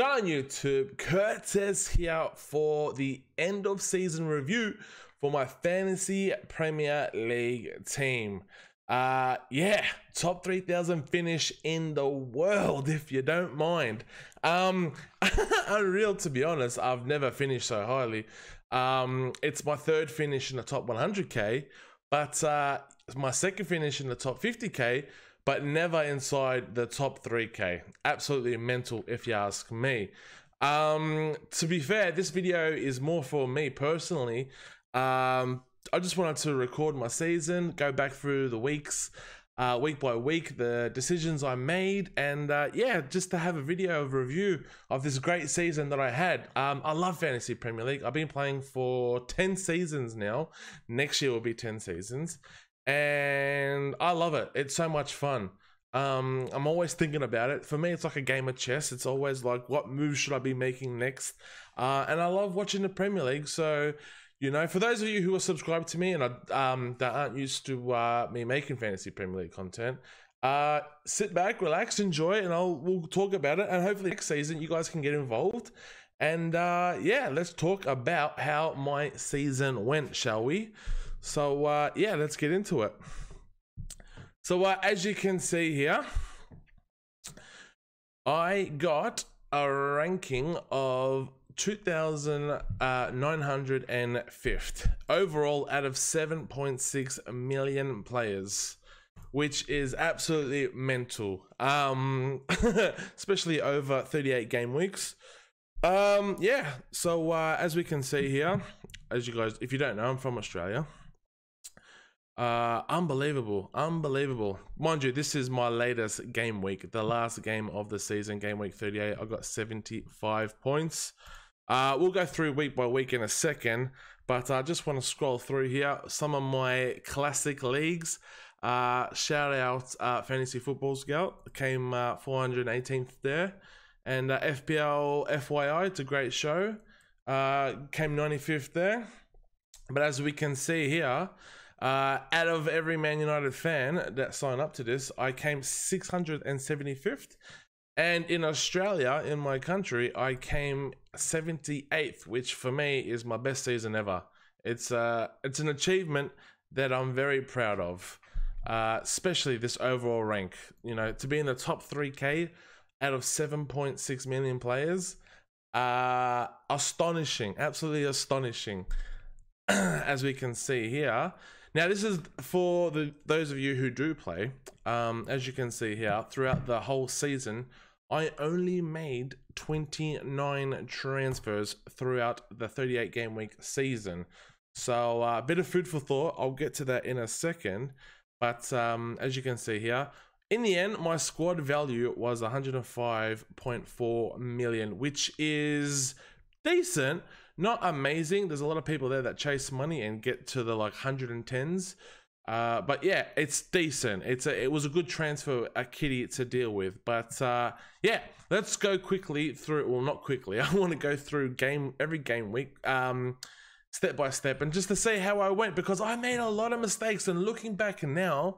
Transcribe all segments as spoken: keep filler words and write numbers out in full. Guy on YouTube, Curtis here for the end of season review for my Fantasy Premier League team. Uh, yeah, top three thousand finish in the world, if you don't mind. Um, unreal, to be honest. I've never finished so highly. Um, it's my third finish in the top one hundred K, but uh, my second finish in the top fifty K, but never inside the top three K. Absolutely mental, if you ask me. Um, to be fair, this video is more for me personally. Um, I just wanted to record my season, go back through the weeks, uh, week by week, the decisions I made, and uh, yeah, just to have a video of review of this great season that I had. Um, I love Fantasy Premier League. I've been playing for ten seasons now. Next year will be ten seasons. And I love it. It's so much fun. Um, I'm always thinking about it. For me, it's like a game of chess. It's always like, what moves should I be making next? Uh, and I love watching the Premier League. So, you know, for those of you who are subscribed to me and I, um, that aren't used to uh, me making Fantasy Premier League content, uh, sit back, relax, enjoy, and I'll we'll talk about it. And hopefully next season, you guys can get involved. And uh, yeah, let's talk about how my season went, shall we? So, uh, yeah, let's get into it. So, uh, as you can see here, I got a ranking of two thousand nine hundred fifth overall out of seven point six million players, which is absolutely mental, um, especially over thirty-eight game weeks. Um, yeah, so uh, as we can see here, as you guys, if you don't know, I'm from Australia. Uh, unbelievable, unbelievable. Mind you, this is my latest game week, the last game of the season, game week thirty-eight. I got seventy-five points. Uh, we'll go through week by week in a second, but I just want to scroll through here. Some of my classic leagues. Uh, shout out uh, Fantasy Football Scout, came uh, four hundred eighteenth there. And uh, F P L F Y I, it's a great show, uh, came ninety-fifth there. But as we can see here, Uh, out of every Man United fan that signed up to this, I came six hundred seventy-fifth. And in Australia, in my country, I came seventy-eighth, which for me is my best season ever. It's, uh, it's an achievement that I'm very proud of, uh, especially this overall rank. You know, to be in the top three K out of seven point six million players, uh, astonishing, absolutely astonishing, as we can see here. Now, this is for the those of you who do play. Um, as you can see here, throughout the whole season, I only made twenty-nine transfers throughout the thirty-eight game week season. So a uh, bit of food for thought. I'll get to that in a second. But um, as you can see here, in the end, my squad value was one hundred five point four million, which is decent. Not amazing. There's a lot of people there that chase money and get to the like one hundred tens. Uh, but yeah, it's decent. It's a, it was a good transfer, a kitty to deal with. But uh, yeah, let's go quickly through. Well, not quickly. I want to go through game every game week, um, step by step, and just to see how I went, because I made a lot of mistakes. And looking back now,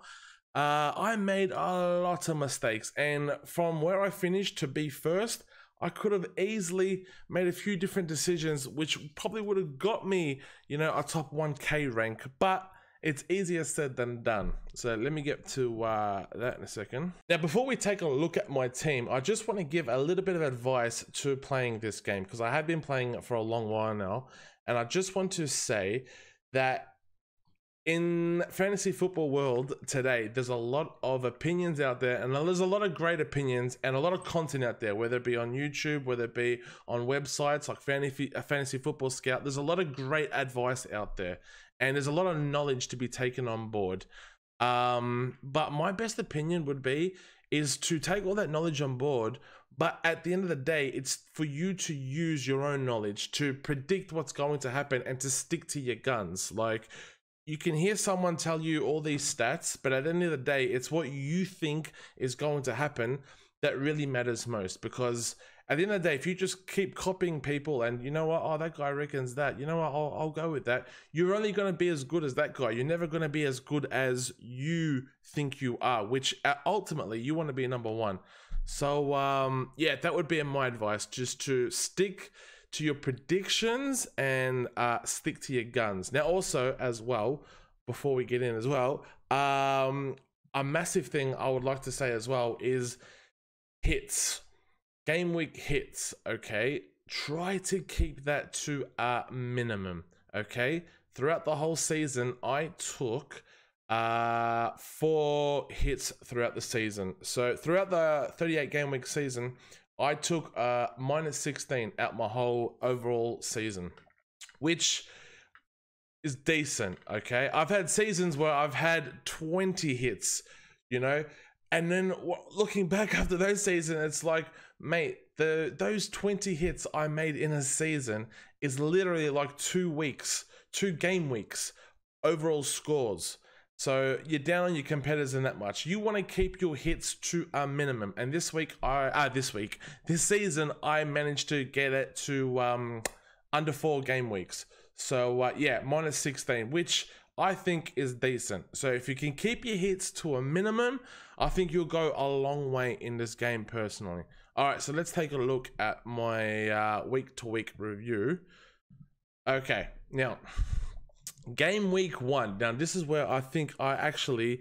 uh, I made a lot of mistakes. And from where I finished to be first, I could have easily made a few different decisions, which probably would have got me, you know, a top one K rank, but it's easier said than done. So let me get to uh, that in a second. Now, before we take a look at my team, I just want to give a little bit of advice to playing this game, because I have been playing it for a long while now. And I just want to say that in fantasy football world today, there's a lot of opinions out there, and there's a lot of great opinions and a lot of content out there, whether it be on YouTube, whether it be on websites like Fantasy, Fantasy Football Scout. There's a lot of great advice out there, and there's a lot of knowledge to be taken on board. Um, but my best opinion would be is to take all that knowledge on board, but at the end of the day, it's for you to use your own knowledge to predict what's going to happen and to stick to your guns. Like, you can hear someone tell you all these stats, but at the end of the day, it's what you think is going to happen that really matters most. Because at the end of the day, if you just keep copying people and, you know what, oh, that guy reckons that, you know what, I'll, I'll go with that, you're only going to be as good as that guy. You're never going to be as good as you think you are, which ultimately you want to be number one. So um, yeah, that would be my advice, just to stick to your predictions and uh, stick to your guns. Now also as well, before we get in as well, um, a massive thing I would like to say as well is hits, game week hits, okay? Try to keep that to a minimum, okay? Throughout the whole season, I took uh, four hits throughout the season. So throughout the thirty-eight game week season, I took uh, minus sixteen out my whole overall season, which is decent, okay? I've had seasons where I've had twenty hits, you know? And then looking back after those seasons, it's like, mate, the those twenty hits I made in a season is literally like two weeks, two game weeks, overall scores. So you're down on your competitors in that much. You want to keep your hits to a minimum. And this week, I uh, this week, this season, I managed to get it to um, under four game weeks. So uh, yeah, minus sixteen, which I think is decent. So if you can keep your hits to a minimum, I think you'll go a long way in this game personally. All right, so let's take a look at my uh, week to week review. Okay, now game week one. Now this is where I think I actually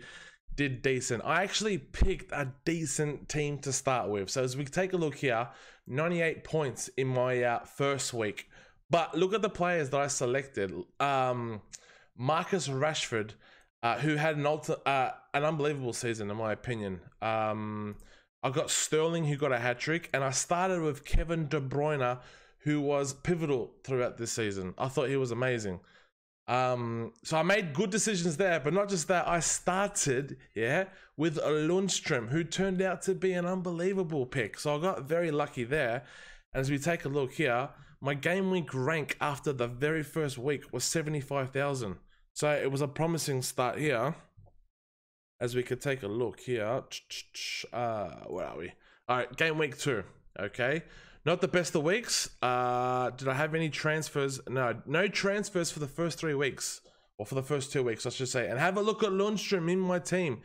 did decent. I actually picked a decent team to start with. So as we take a look here, ninety-eight points in my uh, first week. But look at the players that I selected. Um, Marcus Rashford, uh, who had an, alter, uh, an unbelievable season, in my opinion. Um, I got Sterling, who got a hat-trick. And I started with Kevin De Bruyne, who was pivotal throughout this season. I thought he was amazing. Um, so I made good decisions there. But not just that, I started yeah, with Lundström, who turned out to be an unbelievable pick. So I got very lucky there. And as we take a look here, my game week rank after the very first week was seventy-five thousand. So it was a promising start here. As we could take a look here. Uh, where are we? All right, game week two. Okay. Not the best of weeks. Uh, did I have any transfers? No, no transfers for the first three weeks. Or for the first two weeks, I should say. And have a look at Lundström in my team.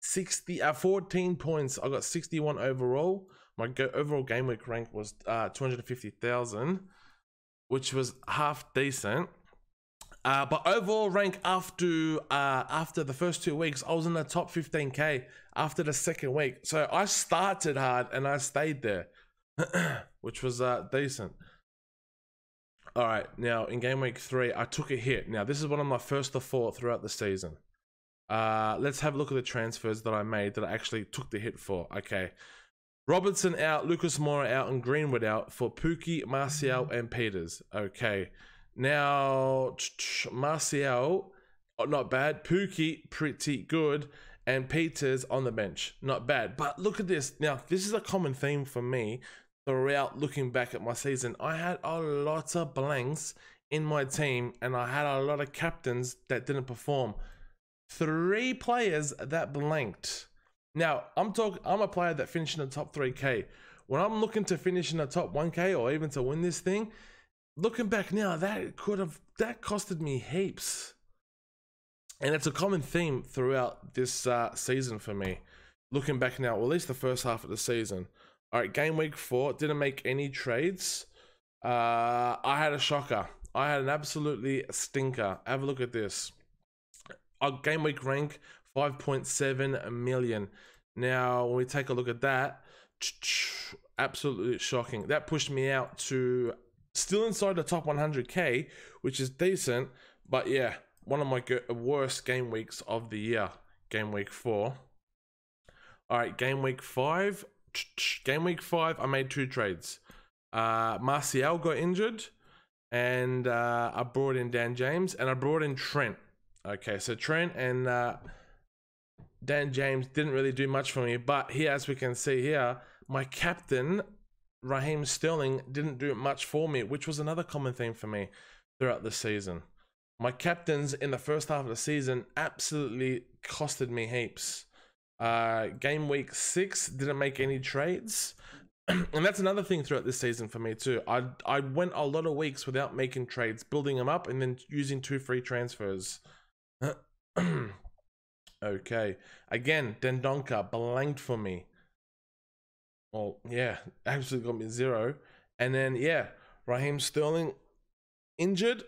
sixty, uh, fourteen points. I got sixty-one overall. My go overall game week rank was uh, two hundred fifty thousand. Which was half decent, uh, but overall rank after uh, after the first two weeks, I was in the top fifteen K after the second week. So I started hard and I stayed there, which was uh, decent. All right, now in game week three, I took a hit. Now this is one of my first to four throughout the season. Uh, let's have a look at the transfers that I made that I actually took the hit for. Okay. Robertson out, Lucas Moura out, and Greenwood out for Pukki, Martial, and Peters. Okay. Now, Martial, not bad. Pukki, pretty good. And Peters on the bench. Not bad. But look at this. Now, this is a common theme for me throughout looking back at my season. I had a lot of blanks in my team, and I had a lot of captains that didn't perform. Three players that blanked. Now, I'm talking, I'm a player that finished in the top three K. When I'm looking to finish in the top one K or even to win this thing, looking back now, that could have, that costed me heaps. And it's a common theme throughout this uh, season for me. Looking back now, well, at least the first half of the season. All right, game week four, didn't make any trades. Uh, I had a shocker. I had an absolutely stinker. Have a look at this. Our game week rank, five point seven million. Now, when we take a look at that, absolutely shocking. That pushed me out to still inside the top one hundred K, which is decent. But yeah, one of my worst game weeks of the year, game week four. All right, game week five. Game week five, I made two trades. Uh, Martial got injured, and uh, I brought in Dan James, and I brought in Trent. Okay, so Trent and... Uh, Dan James didn't really do much for me, but here, as we can see here, my captain, Raheem Sterling, didn't do much for me, which was another common theme for me throughout the season. My captains in the first half of the season absolutely costed me heaps. Uh, game week six, didn't make any trades. And that's another thing throughout this season for me too. I, I went a lot of weeks without making trades, building them up, and then using two free transfers. Okay, again, Dendonka blanked for me. Well, yeah, absolutely got me zero. And then, yeah, Raheem Sterling injured.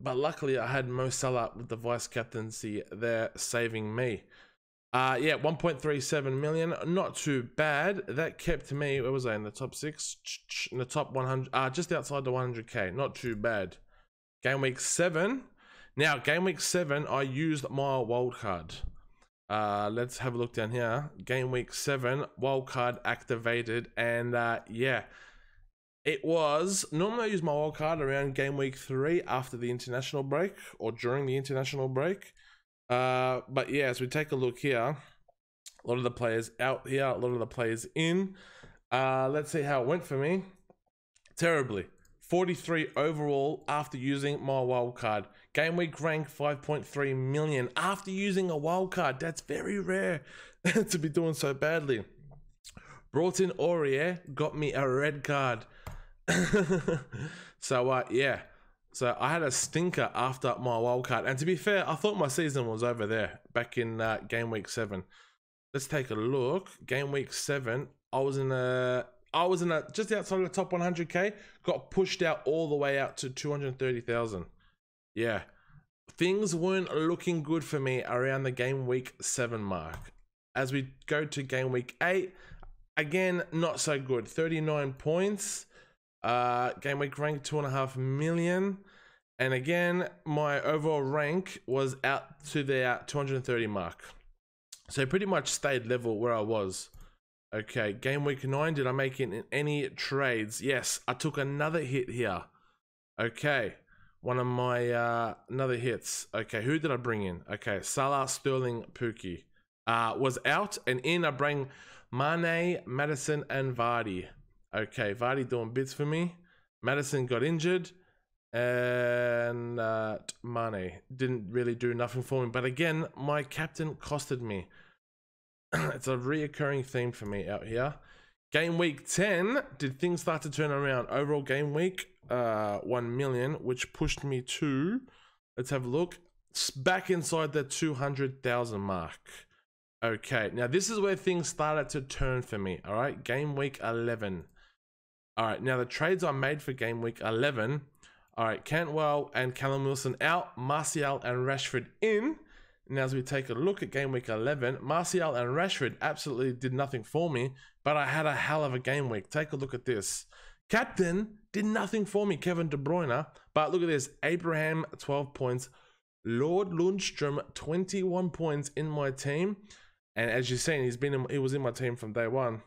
But luckily, I had Mo Salah with the vice-captaincy there saving me. Uh, yeah, one point three seven million. Not too bad. That kept me, where was I, in the top six? In the top one hundred, uh, just outside the one hundred K. Not too bad. Game week seven. Now, game week seven, I used my wildcard. Uh, let's have a look down here. Game week seven, wildcard activated. And uh, yeah, it was, normally I use my wildcard around game week three after the international break or during the international break. Uh, but yeah, as we take a look here, a lot of the players out here, a lot of the players in. Uh, let's see how it went for me. Terribly. forty-three overall after using my wildcard. Game week rank five point three million after using a wildcard. That's very rare to be doing so badly. Brought in Aurier, got me a red card. So, uh, yeah. So I had a stinker after my wildcard. And to be fair, I thought my season was over there back in uh, game week seven. Let's take a look. Game week seven, I was in a, I was in a, just outside of the top one hundred K, got pushed out all the way out to two hundred thirty thousand. Yeah. Things weren't looking good for me around the game week seven mark. As we go to game week eight, again, not so good. thirty-nine points. Uh, game week rank two and a half million, and again my overall rank was out to the two hundred thirty mark, so pretty much stayed level where I was. Okay, game week nine, did I make in any trades? Yes, I took another hit here. Okay, one of my uh, another hits. Okay, who did I bring in? Okay, Salah, Sterling, Pukki uh, was out, and in I bring Mane, Madison, and Vardy. Okay, Vardy doing bits for me. Madison got injured. And uh, Mane didn't really do nothing for me. But again, my captain costed me. It's a reoccurring theme for me out here. Game week ten, did things start to turn around? Overall game week, uh, one million, which pushed me to, let's have a look, it's back inside the two hundred thousand mark. Okay, now this is where things started to turn for me. All right, game week eleven. All right, now the trades I made for game week eleven. All right, Cantwell and Callum Wilson out, Martial and Rashford in. Now as we take a look at game week eleven, Martial and Rashford absolutely did nothing for me, but I had a hell of a game week. Take a look at this. Captain did nothing for me, Kevin De Bruyne, but look at this, Abraham, twelve points, Lord Lundström, twenty-one points in my team. And as you've seen, he's been in, he was in my team from day one.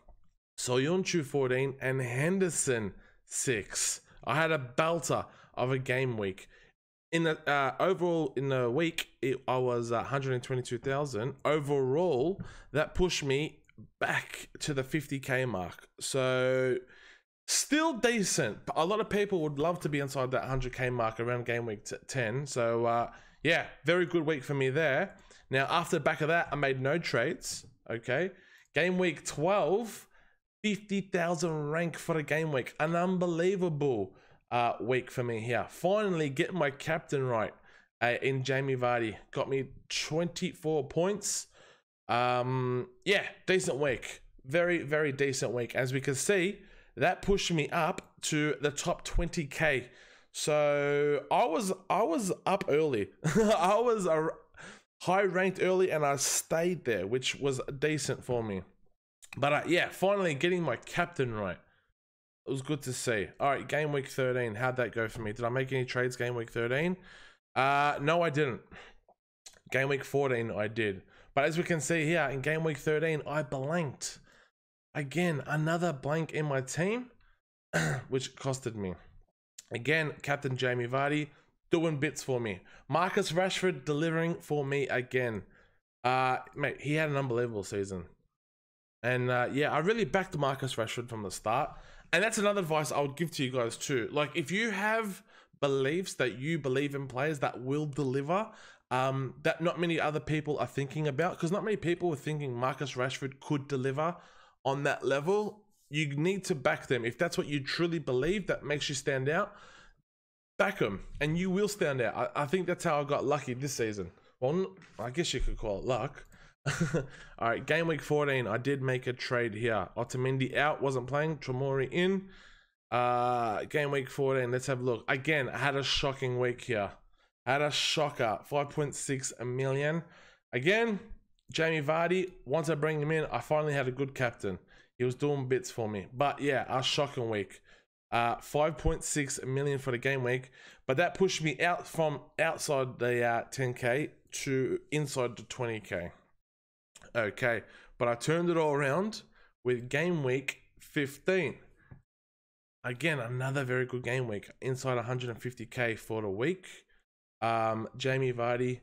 Soyuncu fourteen and Henderson six. I had a belter of a game week. In the uh, overall in the week, it, I was uh, one hundred twenty-two thousand overall. That pushed me back to the fifty K mark. So still decent. But a lot of people would love to be inside that one hundred K mark around game week ten. So uh, yeah, very good week for me there. Now, after the back of that, I made no trades, okay? Game week twelve, fifty thousand rank for the game week. An unbelievable uh, week for me here. Finally, getting my captain right uh, in Jamie Vardy. Got me twenty-four points. Um, yeah, decent week. Very, very decent week. As we can see, that pushed me up to the top twenty K. So, I was, I was up early. I was... a high ranked early, and I stayed there, which was decent for me. But uh, yeah, finally getting my captain right. It was good to see. All right, game week thirteen. How'd that go for me? Did I make any trades game week thirteen? Uh, no, I didn't. Game week fourteen, I did. But as we can see here, in game week thirteen, I blanked. Again, another blank in my team, which costed me. Again, captain Jamie Vardy doing bits for me. Marcus Rashford delivering for me again. Uh, mate, he had an unbelievable season. And uh, yeah, I really backed Marcus Rashford from the start. And that's another advice I would give to you guys too. Like, if you have beliefs that you believe in players that will deliver, um, that not many other people are thinking about, because not many people are thinking Marcus Rashford could deliver on that level, you need to back them. If that's what you truly believe that makes you stand out, back them, and you will stand out. I, I think that's how I got lucky this season. Well, I guess you could call it luck. All right, game week fourteen. I did make a trade here. Otamendi out, wasn't playing. Traore in. Uh, game week fourteen. Let's have a look. Again, I had a shocking week here. I had a shocker. five point six million. Again, Jamie Vardy. Once I bring him in, I finally had a good captain. He was doing bits for me. But yeah, a shocking week. Uh, five point six million for the game week. But that pushed me out from outside the uh, ten K to inside the twenty K. Okay, but I turned it all around with game week fifteen. Again, another very good game week. Inside one hundred fifty K for the week. Um, Jamie Vardy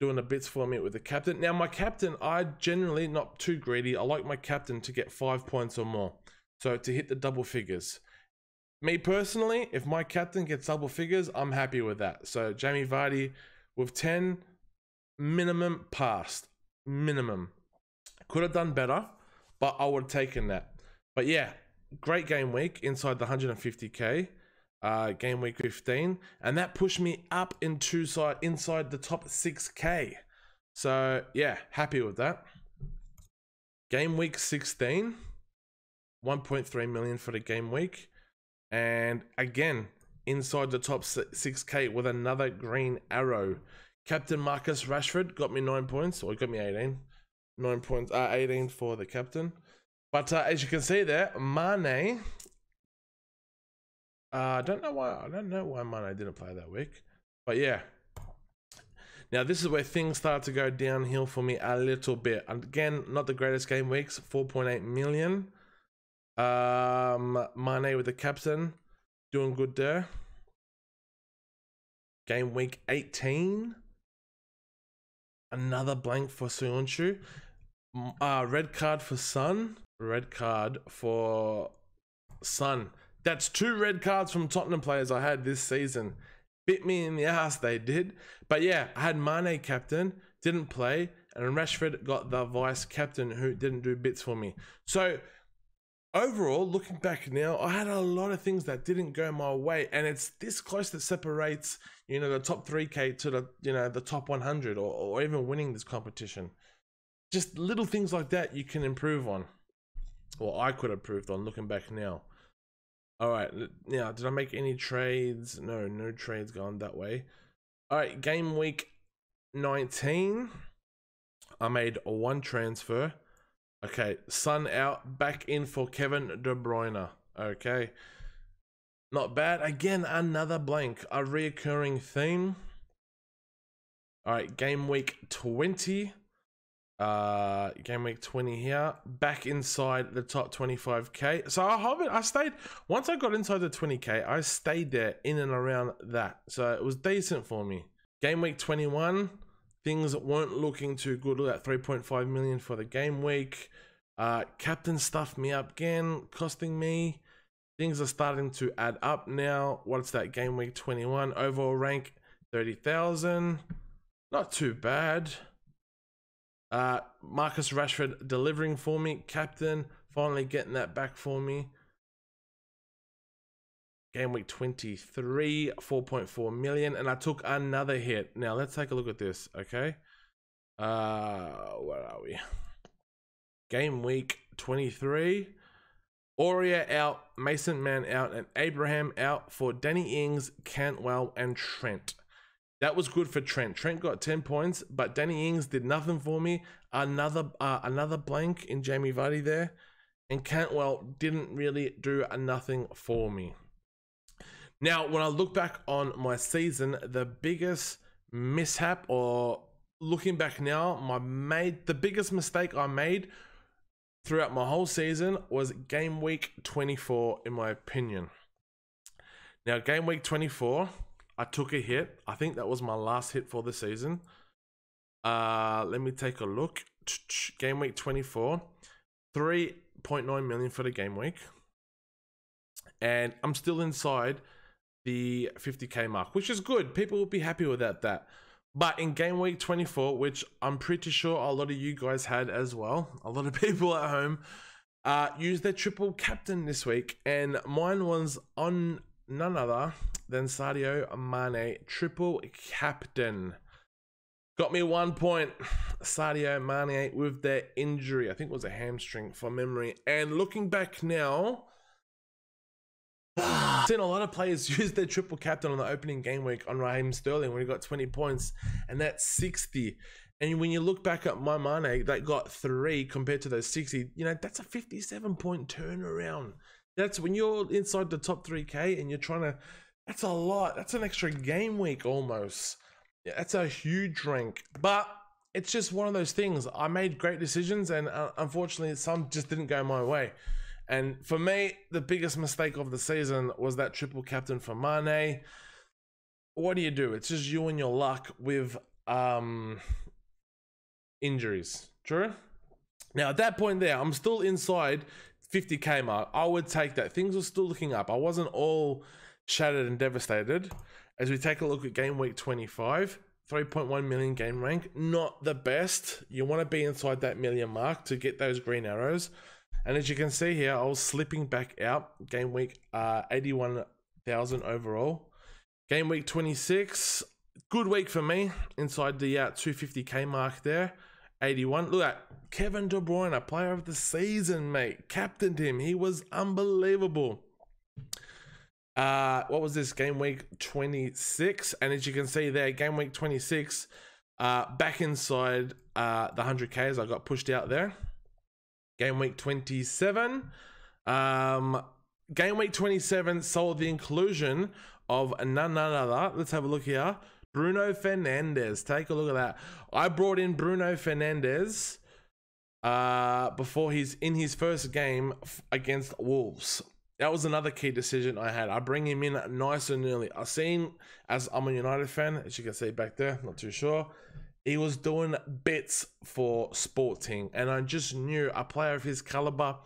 doing the bits for me with the captain. Now, my captain, I generally not too greedy. I like my captain to get five points or more, so to hit the double figures. Me personally, if my captain gets double figures, I'm happy with that. So Jamie Vardy with ten minimum passed. Minimum. Could have done better, but I would have taken that. But yeah, great game week inside the one hundred fifty K, uh, game week fifteen, and that pushed me up into side inside the top six K. So yeah, happy with that. Game week sixteen, one point three million for the game week, and again inside the top six K with another green arrow. Captain Marcus Rashford got me nine points, or got me eighteen. Nine points, uh, eighteen for the captain. But uh, as you can see there, Mane. Uh, I don't know why. I don't know why Mane didn't play that week. But yeah. Now this is where things start to go downhill for me a little bit. And again, not the greatest game weeks. four point eight million. Um, Mane with the captain, doing good there. Game week eighteen. Another blank for Soyuncu. Uh, red card for Son. Red card for Son. That's two red cards from Tottenham players I had this season. Bit me in the ass, they did. But yeah, I had Mane captain, didn't play, and Rashford got the vice captain who didn't do bits for me. So overall, looking back now, I had a lot of things that didn't go my way, and it's this close that separates, you know, the top three K to the, you know, the top one hundred, or, or even winning this competition. Just little things like that you can improve on. Well, I could have improved on looking back now. All right, now, did I make any trades? No, no trades gone that way. All right, game week nineteen. I made one transfer. Okay, Son out, back in for Kevin De Bruyne. Okay, not bad. Again, another blank, a reoccurring theme. All right, game week twenty. Uh, game week twenty here, back inside the top twenty-five K. So I hope it, I stayed, once I got inside the twenty K, I stayed there in and around that. So it was decent for me. Game week twenty-one. Things weren't looking too good. Look at three point five million for the game week. Uh, captain stuffed me up again, costing me. Things are starting to add up now. What's that? Game week twenty-one. Overall rank thirty thousand. Not too bad. Uh, Marcus Rashford delivering for me. Captain finally getting that back for me. Game week twenty-three, four point four million, and I took another hit. Now let's take a look at this, okay? Uh, where are we? Game week twenty-three, Aurier out, Mason Mann out, and Abraham out for Danny Ings, Cantwell, and Trent. That was good for Trent. Trent got ten points, but Danny Ings did nothing for me. Another uh, another blank in Jamie Vardy there, and Cantwell didn't really do nothing for me. Now, when I look back on my season, the biggest mishap, or looking back now, my made the biggest mistake I made throughout my whole season was game week twenty-four, in my opinion. Now, game week twenty-four, I took a hit. I think that was my last hit for the season. Uh, let me take a look. Game week twenty-four, three point nine million for the game week. And I'm still inside the fifty K mark, which is good. People will be happy with that, that. But in game week twenty-four, which I'm pretty sure a lot of you guys had as well, a lot of people at home uh, used their triple captain this week, and mine was on none other than Sadio Mane, triple captain. Got me one point. Sadio Mane with that injury. I think it was a hamstring from memory. And looking back now, seen a lot of players use their triple captain on the opening game week on Raheem Sterling when he got twenty points, and that's sixty. And when you look back at my Mane that got three compared to those sixty, you know, that's a fifty-seven point turnaround. That's when you're inside the top three K and you're trying to, that's a lot. That's an extra game week almost. Yeah, that's a huge rank. But it's just one of those things. I made great decisions and uh, unfortunately some just didn't go my way. And for me, the biggest mistake of the season was that triple captain for Mane. What do you do? It's just you and your luck with um, injuries. True? Now, at that point there, I'm still inside fifty K mark. I would take that. Things were still looking up. I wasn't all shattered and devastated. As we take a look at game week twenty-five, three point one million game rank. Not the best. You want to be inside that million mark to get those green arrows. And as you can see here, I was slipping back out. Game week uh, eighty-one thousand overall. Game week twenty-six, good week for me. Inside the uh, two fifty K mark there, eighty-one. Look at Kevin De Bruyne, player of the season, mate. Captained him. He was unbelievable. Uh, what was this? Game week twenty-six. And as you can see there, game week twenty-six, uh, back inside uh, the one hundred Ks. I got pushed out there. Game week twenty-seven, um, game week twenty-seven sold the inclusion of none other. Let's have a look here. Bruno Fernandes. Take a look at that. I brought in Bruno Fernandes uh, before he's in his first game against Wolves. That was another key decision I had. I bring him in nice and early. I've seen, as I'm a United fan, as you can see back there, not too sure. He was doing bits for Sporting, and I just knew a player of his caliber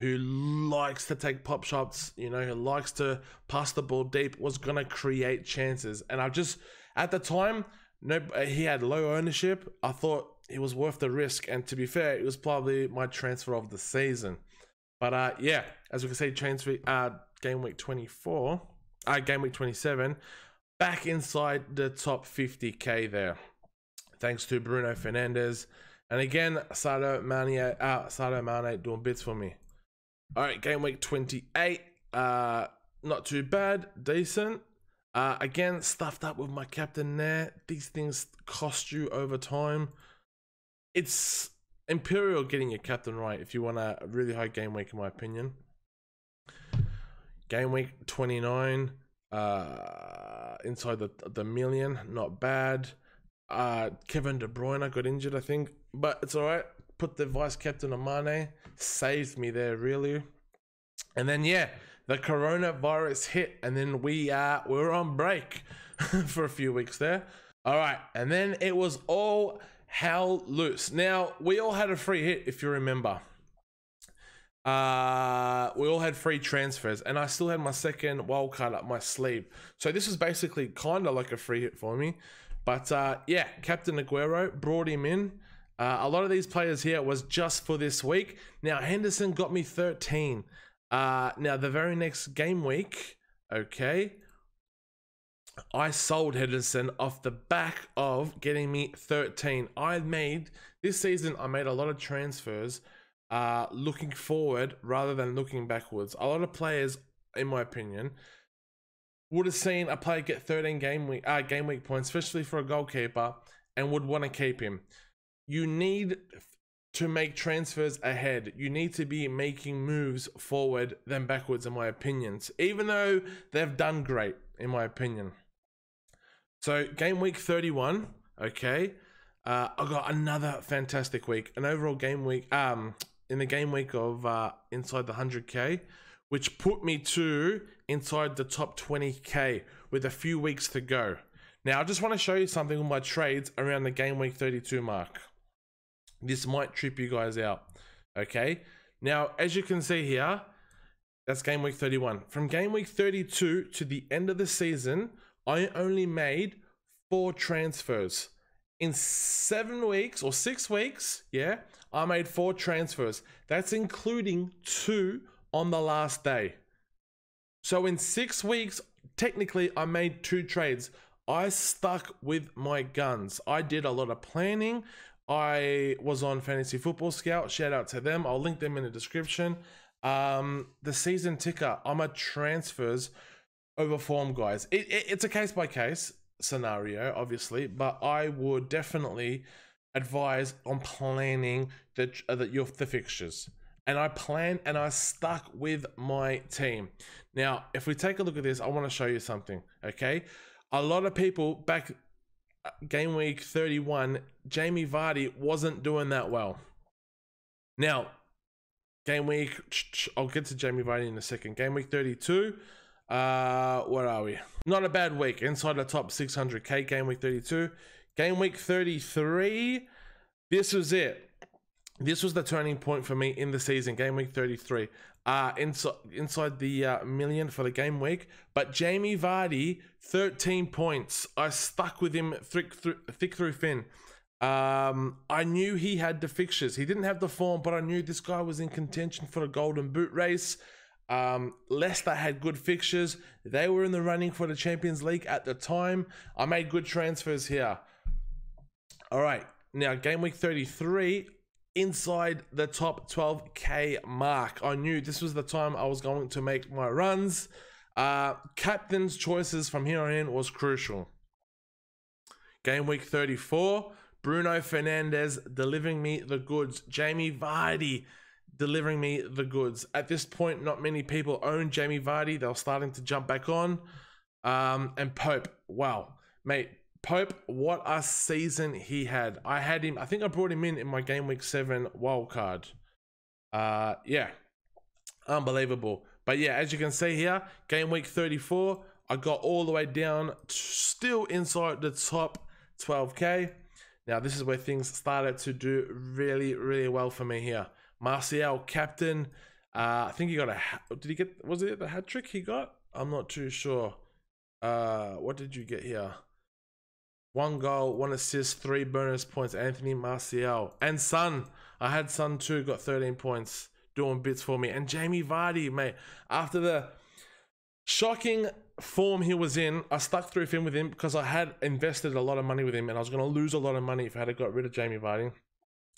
who likes to take pop shots, you know, who likes to pass the ball deep, was going to create chances. And I just, at the time, no, he had low ownership. I thought it was worth the risk. And to be fair, it was probably my transfer of the season. But uh, yeah, as we can see, transfer, uh, game week twenty-four, uh, game week twenty-seven, back inside the top fifty K there. Thanks to Bruno Fernandes. And again, Sadio Mane, uh, Sadio Mane doing bits for me. All right, game week twenty-eight. Uh, not too bad, decent. Uh, again, stuffed up with my captain there. These things cost you over time. It's imperial getting your captain right if you want a really high game week, in my opinion. Game week twenty-nine. Uh, inside the, the million, not bad. Uh, Kevin De Bruyne got injured, I think, but it's all right. Put the vice captain on Mane, saved me there, really. And then, yeah, the coronavirus hit, and then we uh, we were on break for a few weeks there. All right, and then it was all hell loose. Now, we all had a free hit, if you remember. Uh, we all had free transfers, and I still had my second wildcard up my sleeve. So this was basically kind of like a free hit for me. But uh, yeah, Captain Aguero, brought him in. Uh, a lot of these players here was just for this week. Now, Henderson got me thirteen. Uh, now, the very next game week, okay, I sold Henderson off the back of getting me thirteen. I made, this season, I made a lot of transfers uh, looking forward rather than looking backwards. A lot of players, in my opinion, would have seen a player get thirteen game week, uh, game week points, especially for a goalkeeper, and would want to keep him. You need to make transfers ahead. You need to be making moves forward than backwards, in my opinion. Even though they've done great, in my opinion. So, game week thirty-one, okay. Uh, I got another fantastic week. An overall game week, um, in the game week of uh, inside the one hundred K, which put me to inside the top twenty K with a few weeks to go. Now, I just want to show you something with my trades around the game week thirty-two mark. This might trip you guys out, okay? Now, as you can see here, that's game week thirty-one. From game week thirty-two to the end of the season, I only made four transfers. In seven weeks or six weeks, yeah, I made four transfers. That's including two on the last day. So in six weeks, technically I made two trades. I stuck with my guns. I did a lot of planning. I was on Fantasy Football Scout. Shout out to them. I'll link them in the description. Um, the season ticker. I'm a transfers over form, guys. It, it, it's a case by case scenario, obviously, but I would definitely advise on planning the, uh, the, your, the fixtures. And I planned and I stuck with my team. Now, if we take a look at this, I want to show you something, okay? A lot of people back game week thirty-one, Jamie Vardy wasn't doing that well. Now, game week, I'll get to Jamie Vardy in a second. Game week thirty-two, uh, where are we? Not a bad week, inside the top six hundred K, game week thirty-two. Game week thirty-three, this was it. This was the turning point for me in the season, game week thirty-three. Uh, inside, inside the uh, million for the game week. But Jamie Vardy, thirteen points. I stuck with him thick through, thick through thin. Um, I knew he had the fixtures. He didn't have the form, but I knew this guy was in contention for a golden boot race. Um, Leicester had good fixtures. They were in the running for the Champions League at the time. I made good transfers here. All right. Now, game week thirty-three... inside the top twelve K mark. I knew this was the time I was going to make my runs. Uh, captain's choices from here on in was crucial. Game week thirty-four, Bruno Fernandes delivering me the goods. Jamie Vardy delivering me the goods. At this point, not many people owned Jamie Vardy. They were starting to jump back on. Um, and Pope, wow, mate. Pope, what a season he had. I had him, I think I brought him in in my game week seven wildcard. Uh, yeah, unbelievable. But yeah, as you can see here, game week thirty-four, I got all the way down, still inside the top twelve K. Now, this is where things started to do really, really well for me here. Martial, captain. Uh, I think he got a, did he get, was it the hat trick he got? I'm not too sure. Uh, what did you get here? One goal, one assist, three bonus points. Anthony Martial. And Son. I had Son too, got thirteen points. Doing bits for me. And Jamie Vardy, mate. After the shocking form he was in, I stuck through him with him because I had invested a lot of money with him. And I was going to lose a lot of money if I had got rid of Jamie Vardy.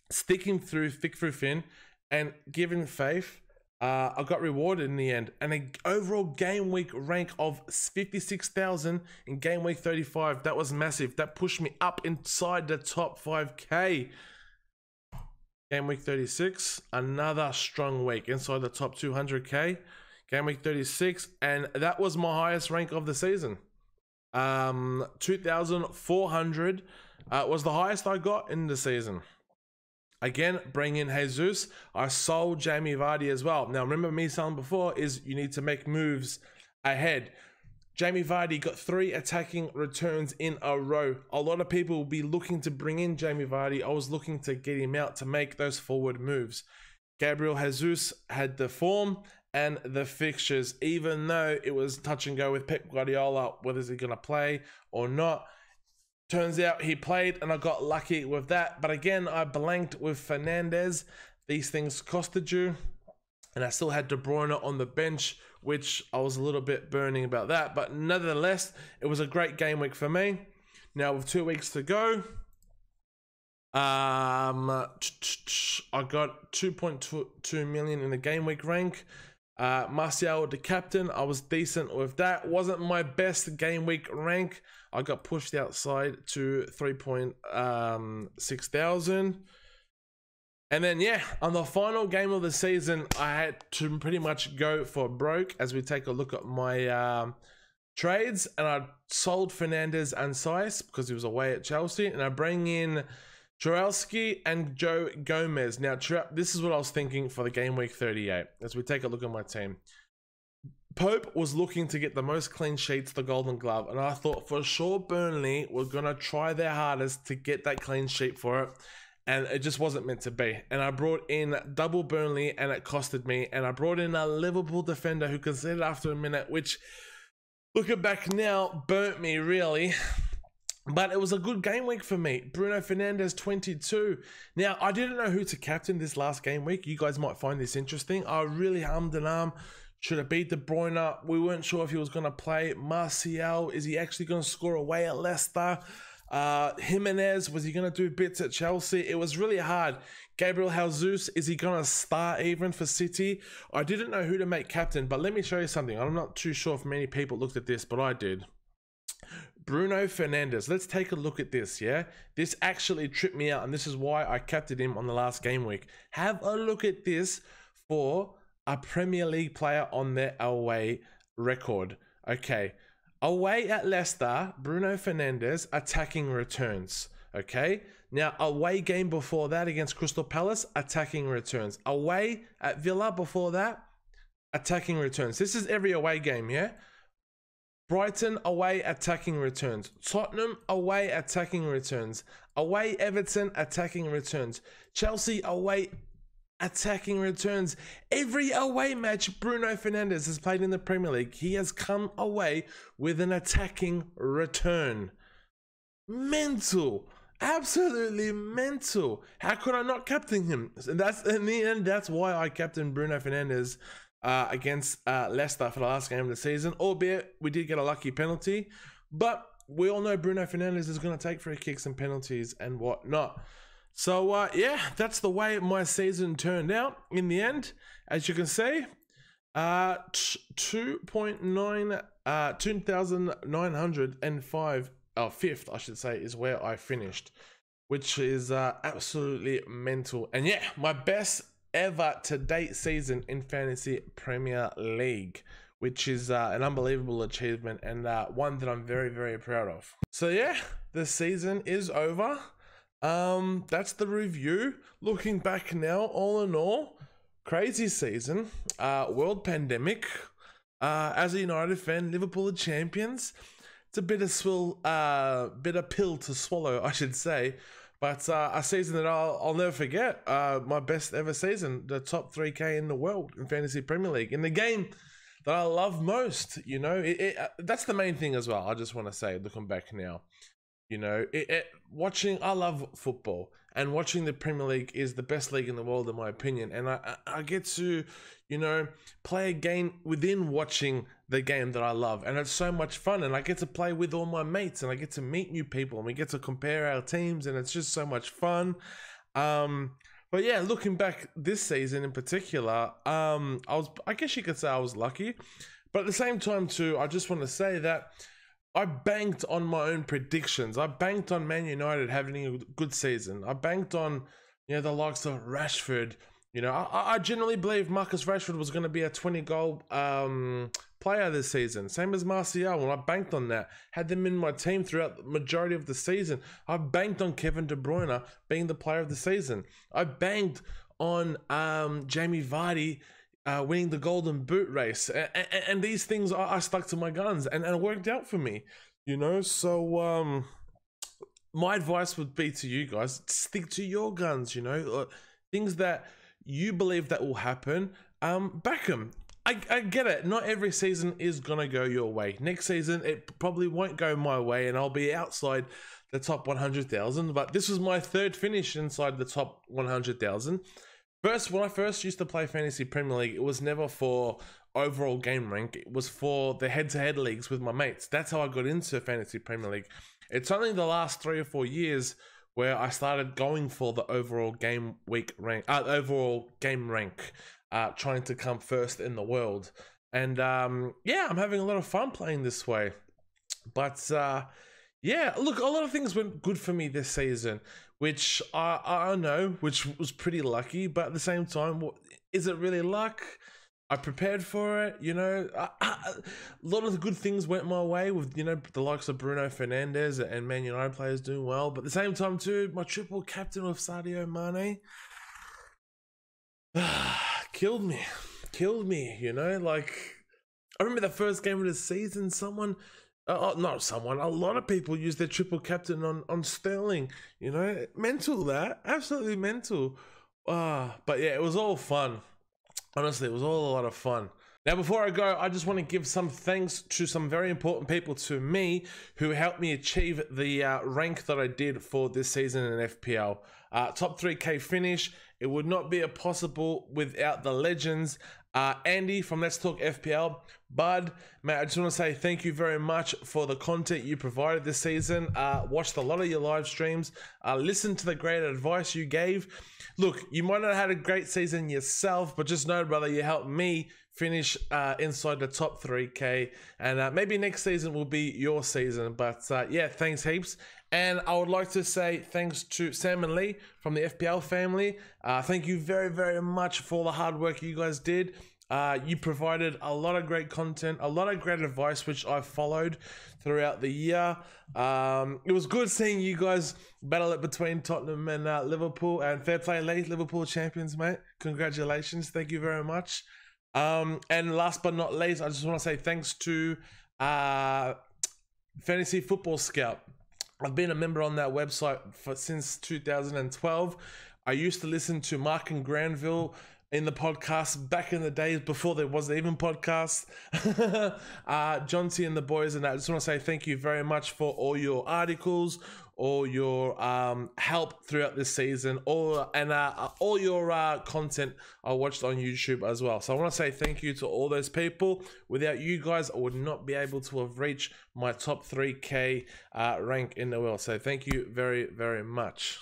Sticking through, thick through thin. And giving faith. Uh, I got rewarded in the end, and an overall game week rank of fifty-six thousand in game week thirty-five. That was massive. That pushed me up inside the top five K. Game week thirty-six, another strong week inside the top two hundred K. Game week thirty-six, and that was my highest rank of the season. Um, two thousand four hundred uh, was the highest I got in the season. Again, bring in Jesus. I sold Jamie Vardy as well. Now, remember me saying before is you need to make moves ahead. Jamie Vardy got three attacking returns in a row. A lot of people will be looking to bring in Jamie Vardy. I was looking to get him out to make those forward moves. Gabriel Jesus had the form and the fixtures, even though it was touch and go with Pep Guardiola, whether he's going to play or not. Turns out he played and I got lucky with that. But again, I blanked with Fernandes. These things costed you. And I still had De Bruyne on the bench, which I was a little bit burning about that. But nonetheless, it was a great game week for me. Now with two weeks to go, um, I got two point two million in the game week rank. Uh, Martial, the captain, I was decent with that. Wasn't my best game week rank. I got pushed outside to three point six thousand. And then, yeah, on the final game of the season, I had to pretty much go for broke as we take a look at my um, trades. And I sold Fernandes and Saiss because he was away at Chelsea. And I bring in Churalski and Joe Gomez. Now, this is what I was thinking for the game week thirty-eight as we take a look at my team. Pope was looking to get the most clean sheets, the golden glove, and I thought for sure Burnley were going to try their hardest to get that clean sheet for it, and it just wasn't meant to be. And I brought in double Burnley, and it costed me, and I brought in a Liverpool defender who conceded after a minute, which, looking back now, burnt me, really. But it was a good game week for me. Bruno Fernandes, twenty-two. Now, I didn't know who to captain this last game week. You guys might find this interesting. I really hummed and armed Should have beat De Bruyne. We weren't sure if he was going to play. Martial, is he actually going to score away at Leicester? Uh, Jimenez, was he going to do bits at Chelsea? It was really hard. Gabriel Jesus, is he going to start even for City? I didn't know who to make captain, but let me show you something. I'm not too sure if many people looked at this, but I did. Bruno Fernandes. Let's take a look at this, yeah? This actually tripped me out, and this is why I captained him on the last game week. Have a look at this for a Premier League player on their away record. Okay, away at Leicester, Bruno Fernandes, attacking returns, okay? Now, away game before that against Crystal Palace, attacking returns. Away at Villa before that, attacking returns. This is every away game, yeah? Brighton away attacking returns. Tottenham away attacking returns. Away Everton attacking returns. Chelsea away attacking returns. Every away match Bruno Fernandes has played in the Premier League, he has come away with an attacking return. Mental. Absolutely mental. How could I not captain him? And that's in the end, that's why I captained Bruno Fernandes Uh, against uh, Leicester for the last game of the season, albeit we did get a lucky penalty, but we all know Bruno Fernandes is going to take free kicks and penalties and whatnot. So uh, yeah, that's the way my season turned out in the end. As you can see, uh, two point nine, uh, two thousand nine hundred five, or fifth, I should say, is where I finished, which is uh, absolutely mental. And yeah, my best ever to date season in Fantasy Premier League, which is uh, an unbelievable achievement, and uh, one that I'm very very proud of. So yeah, the season is over. Um that's the review. Looking back now, all in all, crazy season, uh world pandemic, uh as a United fan, Liverpool are champions. It's a bitter swill uh bitter pill to swallow, I should say. But uh, a season that I'll, I'll never forget, uh, my best ever season, the top three K in the world in Fantasy Premier League, in the game that I love most, you know. It, it, uh, that's the main thing as well, I just want to say, looking back now, you know, it, it, watching, I love football, and watching the Premier League is the best league in the world in my opinion, and I, I get to, you know, play a game within watching the game that I love, and it's so much fun, and I get to play with all my mates, and I get to meet new people, and we get to compare our teams, and it's just so much fun. Um, but yeah, looking back this season in particular, um, I was, I guess you could say I was lucky, but at the same time too, I just want to say that I banked on my own predictions. I banked on Man United having a good season. I banked on, you know, the likes of Rashford. You know, I, I generally believe Marcus Rashford was going to be a twenty goal um, player this season. Same as Martial, when I banked on that. Had them in my team throughout the majority of the season. I banked on Kevin De Bruyne being the player of the season. I banked on um, Jamie Vardy uh, winning the Golden Boot race. And, and, and these things, I, I stuck to my guns, and, and it worked out for me. You know, so um, my advice would be to you guys, stick to your guns, you know. Things that you believe that will happen, um, back them. I, I get it, not every season is gonna go your way. Next season, it probably won't go my way, and I'll be outside the top one hundred thousand, but this was my third finish inside the top one hundred thousand. First, when I first used to play Fantasy Premier League, it was never for overall game rank, it was for the head-to-head leagues with my mates. That's how I got into Fantasy Premier League. It's only the last three or four years where I started going for the overall game week rank, uh, overall game rank, uh, trying to come first in the world. And um, yeah, I'm having a lot of fun playing this way. But uh, yeah, look, a lot of things went good for me this season, which I, I know, which was pretty lucky, but at the same time, is it really luck? I prepared for it, you know. I, I, a lot of the good things went my way with, you know, the likes of Bruno Fernandes and Man United players doing well. But at the same time too, my triple captain of Sadio Mane killed me, killed me, you know. Like, I remember the first game of the season, someone, uh, not someone, a lot of people used their triple captain on, on Sterling, you know. Mental that, absolutely mental. Uh, but yeah, it was all fun. Honestly, it was all a lot of fun. Now, before I go, I just want to give some thanks to some very important people to me who helped me achieve the uh, rank that I did for this season in F P L. Uh, top three K finish. It would not be possible without the legends. uh, Andy from Let's Talk F P L. Bud, mate, I just want to say thank you very much for the content you provided this season. Uh, watched a lot of your live streams. Uh, listened to the great advice you gave. Look, you might not have had a great season yourself, but just know, brother, you helped me finish uh, inside the top three K. And uh, maybe next season will be your season. But uh, yeah, thanks heaps. And I would like to say thanks to Sam and Lee from the F P L family. Uh, thank you very, very much for the hard work you guys did. Uh, you provided a lot of great content, a lot of great advice, which I followed throughout the year. Um, it was good seeing you guys battle it between Tottenham and uh, Liverpool. And fair play, Lee, Liverpool champions, mate. Congratulations. Thank you very much. Um, and last but not least, I just want to say thanks to uh, Fantasy Football Scout. I've been a member on that website for since two thousand twelve. I used to listen to Mark and Granville in the podcast back in the days before there was even podcasts. uh, Jonty and the boys, and I just want to say thank you very much for all your articles, all your um, help throughout this season, all and uh, all your uh, content I watched on YouTube as well. So I want to say thank you to all those people. Without you guys, I would not be able to have reached my top three K uh, rank in the world. So thank you very, very much.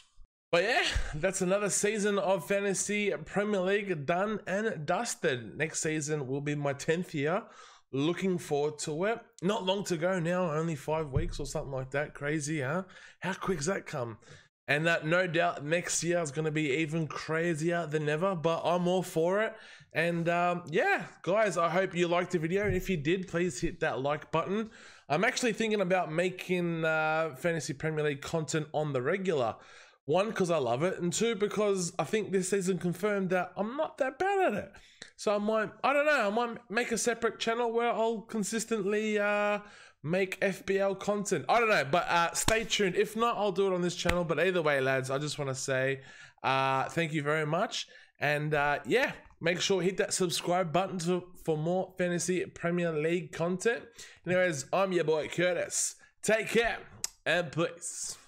But yeah, that's another season of Fantasy Premier League done and dusted. Next season will be my tenth year. Looking forward to it. Not long to go now, only five weeks or something like that. Crazy, huh? How quick's that come? And that, no doubt, next year is going to be even crazier than ever, but I'm all for it. And um, yeah, guys, I hope you liked the video. And if you did, please hit that like button. I'm actually thinking about making uh, Fantasy Premier League content on the regular. One, because I love it, and two, because I think this season confirmed that I'm not that bad at it. So I might, I don't know, I might make a separate channel where I'll consistently uh, make F P L content. I don't know, but uh, stay tuned. If not, I'll do it on this channel. But either way, lads, I just want to say uh, thank you very much. And uh, yeah, make sure you hit that subscribe button to, for more Fantasy Premier League content. Anyways, I'm your boy Curtis. Take care and peace.